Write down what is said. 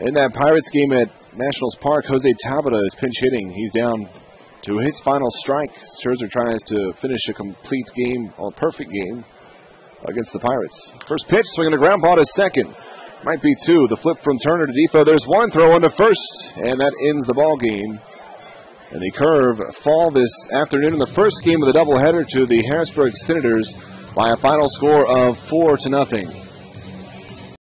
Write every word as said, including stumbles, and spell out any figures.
In that Pirates game at Nationals Park, Jose Tabata is pinch hitting. He's down to his final strike. Scherzer tries to finish a complete game, or perfect game, against the Pirates. First pitch, swinging a ground ball to second. Might be two. The flip from Turner to Defoe. There's one throw into first, and that ends the ball game. And the curve fall this afternoon in the first game of the doubleheader to the Harrisburg Senators by a final score of four to nothing.